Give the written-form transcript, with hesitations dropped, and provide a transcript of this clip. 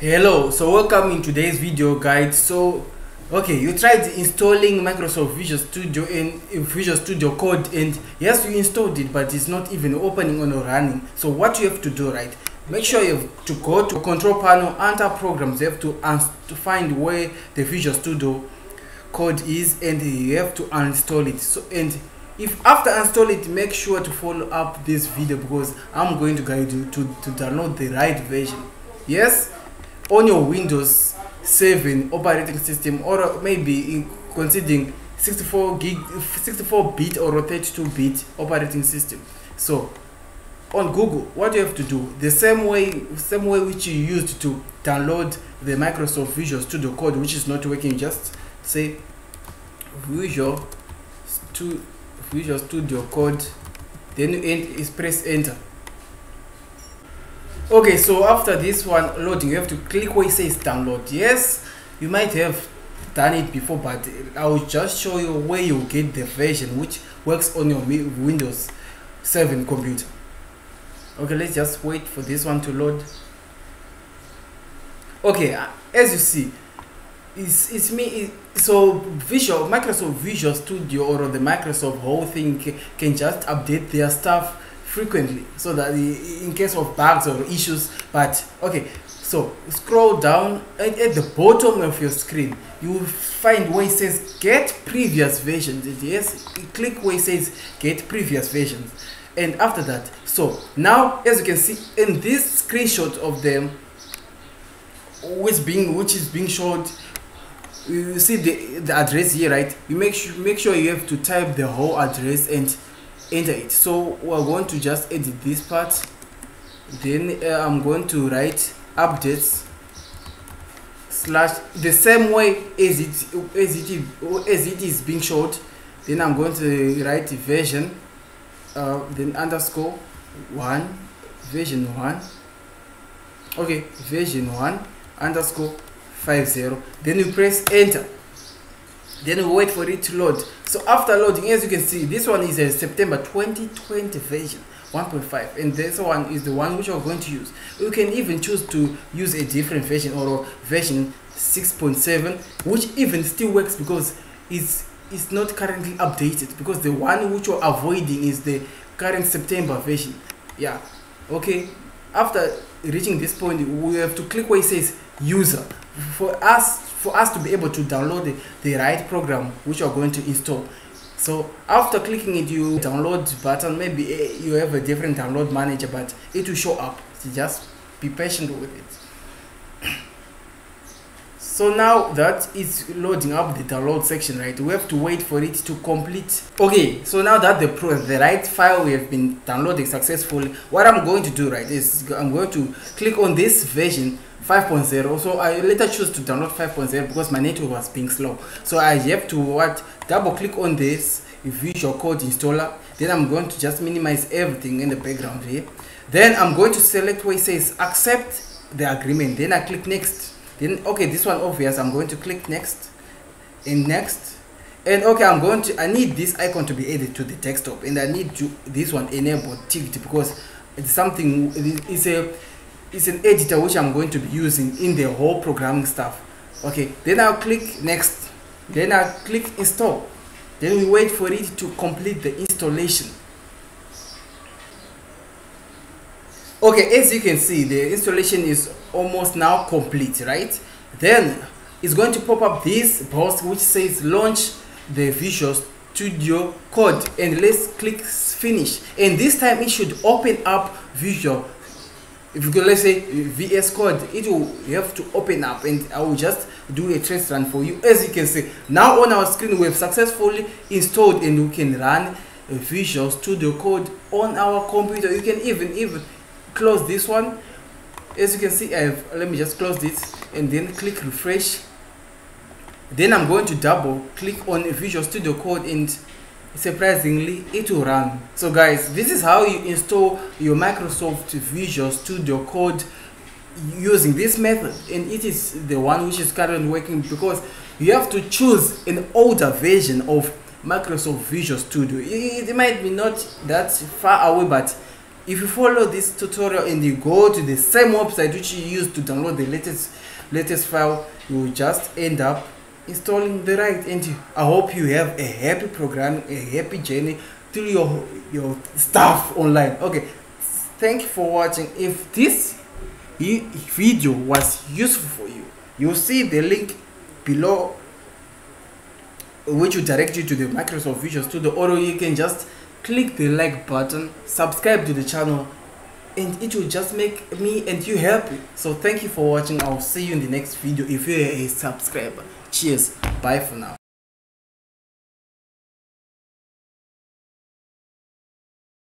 Hello, so welcome in today's video guide. So okay, you tried installing Microsoft Visual Studio and Visual Studio Code, and yes, you installed it, but it's not even opening or running. So what you have to do, right, make sure you have to go to control panel under programs. You have to find where the Visual Studio Code is, and you have to uninstall it. So, and if after install it, make sure to follow up this video, because I'm going to guide you to download the right version. Yes, on your Windows 7 operating system, or maybe considering 64-bit or 32-bit operating system. So on Google, what you have to do, the same way which you used to download the Microsoft Visual Studio Code, which is not working, just say Visual Studio Code, then you press enter. Okay, so after this one loading, you have to click where it says download. Yes, you might have done it before, but I will just show you where you get the version which works on your Windows 7 computer. Okay, let's just wait for this one to load. Okay, as you see, so Microsoft Visual Studio or the Microsoft whole thing can just update their stuff frequently, so that in case of bugs or issues. But okay, so scroll down, and at the bottom of your screen you will find where it says get previous versions. Yes, click where it says get previous versions, and after that, so now as you can see in this screenshot of them, which is being showed, you see the address here, right? You make sure you have to type the whole address and enter it. So we're going to just edit this part, then I'm going to write updates / the same way as it is being showed. Then I'm going to write version, then underscore one, version 1. Okay, version 1 underscore 50. Then you press enter, then you wait for it to load. So after loading, as you can see, this one is a September 2020 version 1.5, and this one is the one which we're going to use. You can even choose to use a different version, or version 6.7, which even still works, because it's not currently updated, because the one which we're avoiding is the current September version. Yeah, okay, after reaching this point, we have to click where it says user for us to be able to download the right program which you are going to install. So after clicking it, you download button. Maybe you have a different download manager, but it will show up, so just be patient with it. So now that it's loading up the download section, right, we have to wait for it to complete. Okay, so now that the right file we have been downloading successfully, what I'm going to do, right, is I'm going to click on this version 5.0. so I later choose to download 5.0 because my network was being slow. So I have to double click on this Visual Code installer, then I'm going to just minimize everything in the background here. Then I'm going to select where it says accept the agreement, then I click next. Then okay, this one obvious, I'm going to click next and next, and okay, I need this icon to be added to the desktop, and I need this one enable ticked, because it's an editor which I'm going to be using in the whole programming stuff. Okay, then I'll click next, then I'll click install, then we wait for it to complete the installation. Okay, as you can see, the installation is almost now complete, right? Then it's going to pop up this box which says launch the Visual Studio Code, and let's click finish, and this time it should open up Visual. If you go, let's say VS Code, it will have to open up, and I will just do a test run for you. As you can see, now on our screen we have successfully installed, and we can run a Visual Studio Code on our computer. You can even close this one. As you can see, let me just close this and then click refresh. Then I'm going to double click on Visual Studio Code, and surprisingly it will run. So guys, this is how you install your Microsoft Visual Studio Code using this method, and it is the one which is currently working, because you have to choose an older version of Microsoft Visual Studio. It might be not that far away, but If you follow this tutorial and you go to the same website which you used to download the latest file, you will just end up installing the right. And I hope you have a happy program, a happy journey through your stuff online. Okay, thank you for watching. If this video was useful for you, you'll see the link below which will direct you to the Microsoft Visual Studio, or you can just click the like button, subscribe to the channel, and it will just make me and you happy. So thank you for watching. I'll see you in the next video if you're a subscriber. Cheers, bye for now.